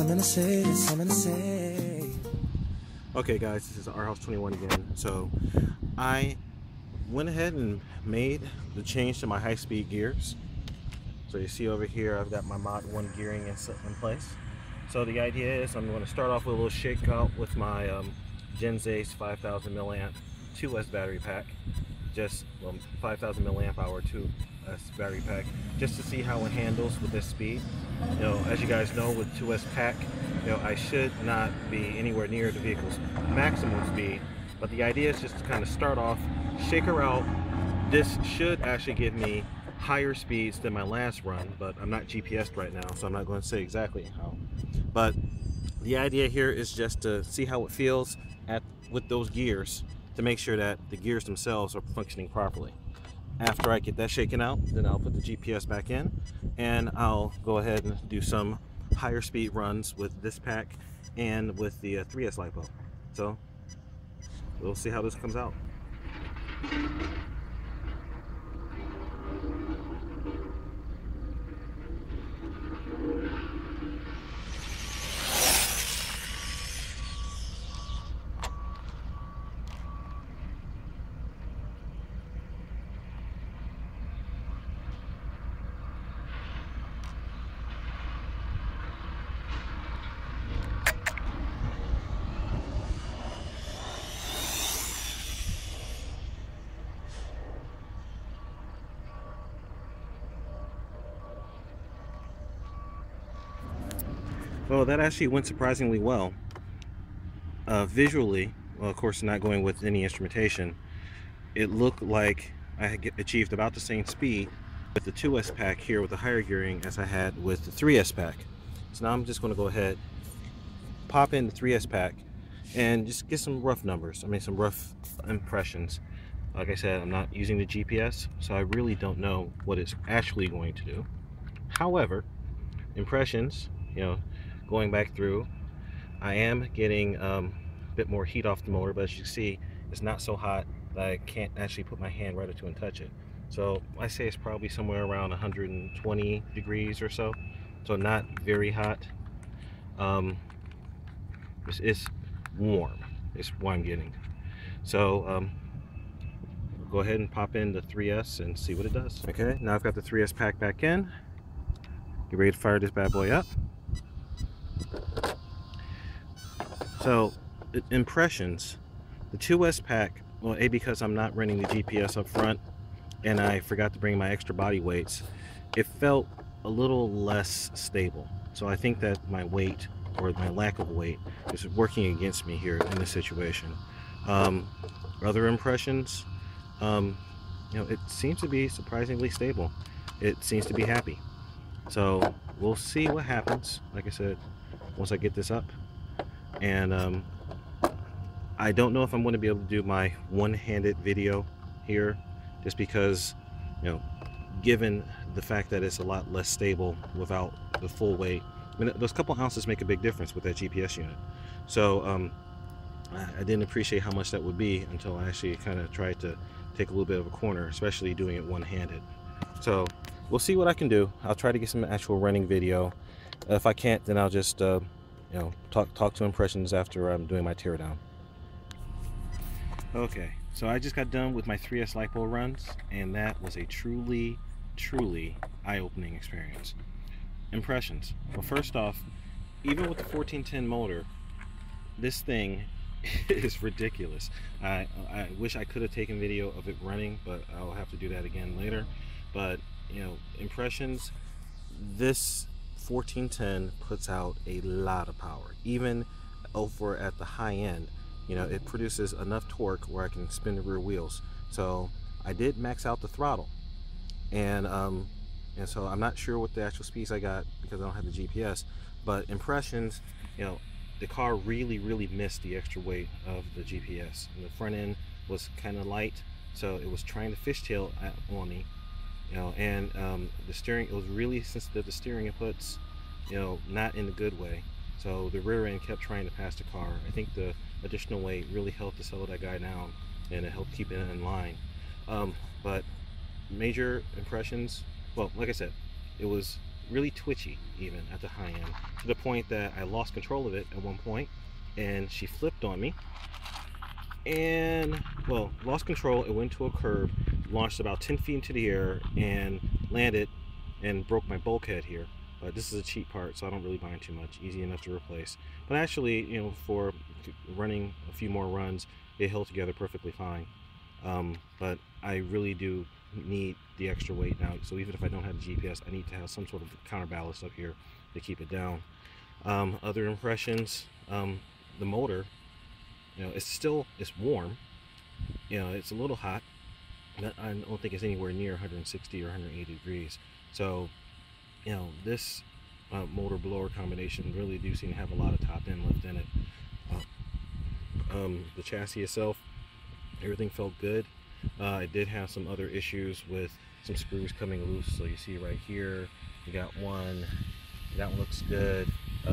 I'm gonna say this, I'm gonna say. Okay guys, this is rhouse21 again. So I went ahead and made the change to my high-speed gears. So you see over here I've got my Mod 1 gearing in place. So the idea is I'm going to start off with a little shakeout with my Gens Ace 5000 milliamp 2S battery pack. Just 5000 milliamp hour 2S battery pack, just to see how it handles with this speed. You know, as you guys know, with 2S pack, you know, I should not be anywhere near the vehicle's maximum speed, but the idea is just to kind of start off, shake her out. This should actually give me higher speeds than my last run, but I'm not GPSed right now, so I'm not going to say exactly how, but the idea here is just to see how it feels with those gears, to make sure that the gears themselves are functioning properly. After I get that shaken out, then I'll put the GPS back in and I'll go ahead and do some higher speed runs with this pack and with the 3S LiPo. So we'll see how this comes out. Well, that actually went surprisingly well. Visually, well, of course, not going with any instrumentation, it looked like I had achieved about the same speed with the 2S pack here with the higher gearing as I had with the 3S pack. So now I'm just going to go ahead, pop in the 3S pack, and just get some rough numbers. I mean, some rough impressions. Like I said, I'm not using the GPS, so I really don't know what it's actually going to do. However, impressions, you know, going back through, I am getting a bit more heat off the motor, but as you see, it's not so hot that I can't actually put my hand right up to and touch it. So I say it's probably somewhere around 120 degrees or so, so not very hot. It's warm, it's what I'm getting. So we'll go ahead and pop in the 3S and see what it does. Okay, now I've got the 3S pack back in. Get ready to fire this bad boy up. So, impressions, the 2S pack, well, A, because I'm not running the GPS up front and I forgot to bring my extra body weights, it felt a little less stable. So I think that my weight, or my lack of weight, is working against me here in this situation. Other impressions, you know, it seems to be surprisingly stable. It seems to be happy. So we'll see what happens, like I said, once I get this up. And I don't know if I'm going to be able to do my one-handed video here, just because, you know, given the fact that it's a lot less stable without the full weight. I mean, those couple ounces make a big difference with that GPS unit. So I didn't appreciate how much that would be until I actually kind of tried to take a little bit of a corner, especially doing it one-handed. So we'll see what I can do. I'll try to get some actual running video. If I can't, then I'll just you know, talk to impressions after I'm doing my teardown. Okay, so I just got done with my 3S LiPo runs, and that was a truly, truly eye-opening experience. Impressions. Well, first off, even with the 1410 motor, this thing is ridiculous. I wish I could have taken video of it running, but I'll have to do that again later. But, you know, impressions, this 1410 puts out a lot of power. Even over at the high end, you know, it produces enough torque where I can spin the rear wheels. So I did max out the throttle, and so I'm not sure what the actual speeds I got because I don't have the GPS. But impressions, you know, the car really, really missed the extra weight of the GPS. And the front end was kind of light, so it was trying to fishtail on me. You know, and the steering, it was really sensitive to steering inputs, you know, not in a good way. So the rear end kept trying to pass the car. I think the additional weight really helped to slow that guy down, and it helped keep it in line. But major impressions, well, like I said, it was really twitchy even at the high end, to the point that I lost control of it at one point and she flipped on me and, well, lost control. It went to a curb, launched about 10 feet into the air and landed and broke my bulkhead here. This is a cheap part, so I don't really mind too much. Easy enough to replace. But actually, you know, for running a few more runs, it held together perfectly fine. But I really do need the extra weight now. So even if I don't have the GPS, I need to have some sort of counterbalance up here to keep it down. Other impressions, the motor, you know, it's warm. You know, it's a little hot. I don't think it's anywhere near 160 or 180 degrees. So, you know, this motor blower combination really do seem to have a lot of top end left in it. The chassis itself, everything felt good. I did have some other issues with some screws coming loose. So you see right here, you got one. That one looks good.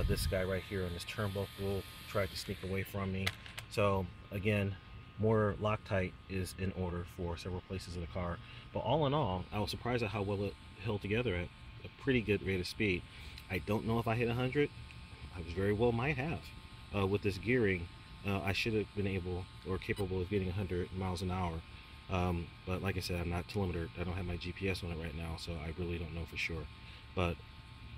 This guy right here on this turnbuckle tried to sneak away from me. So again, more Loctite is in order for several places in the car. But all in all, I was surprised at how well it held together at a pretty good rate of speed. I don't know if I hit 100. I was very well might have. With this gearing, I should have been able or capable of getting 100 miles an hour. But like I said, I'm not telemetered. I don't have my GPS on it right now, so I really don't know for sure. But,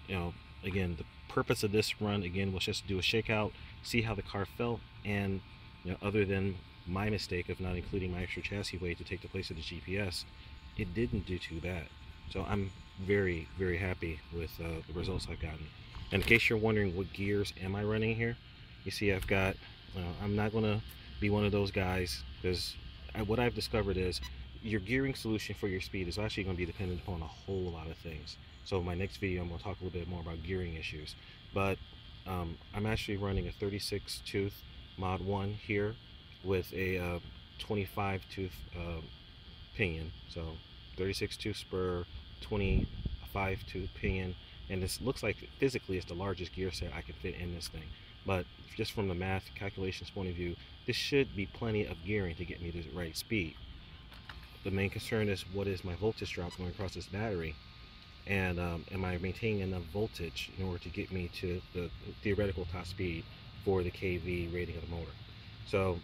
you know, again, the purpose of this run, again, was just to do a shakeout, see how the car felt, and, you know, other than my mistake of not including my extra chassis weight to take the place of the GPS, it didn't do too bad. So I'm very, very happy with the results I've gotten. And in case you're wondering what gears am I running here, you see I've got, I'm not going to be one of those guys, because what I've discovered is your gearing solution for your speed is actually going to be dependent upon a whole lot of things. So in my next video, I'm going to talk a little bit more about gearing issues. But I'm actually running a 36 tooth Mod 1 here with a 25 tooth pinion. So 36 tooth spur, 25 tooth pinion, and this looks like physically it's the largest gear set I can fit in this thing. But just from the math calculations point of view, this should be plenty of gearing to get me to the right speed. The main concern is, what is my voltage drop going across this battery, and am I maintaining enough voltage in order to get me to the theoretical top speed for the KV rating of the motor? So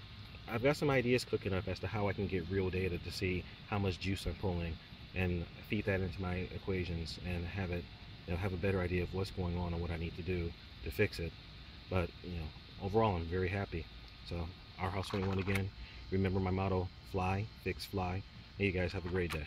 I've got some ideas cooking up as to how I can get real data to see how much juice I'm pulling and feed that into my equations and have it, you know, have a better idea of what's going on and what I need to do to fix it. But, you know, overall, I'm very happy. So our house 21 again. Remember my motto, fly, fix, fly. Hey, you guys have a great day.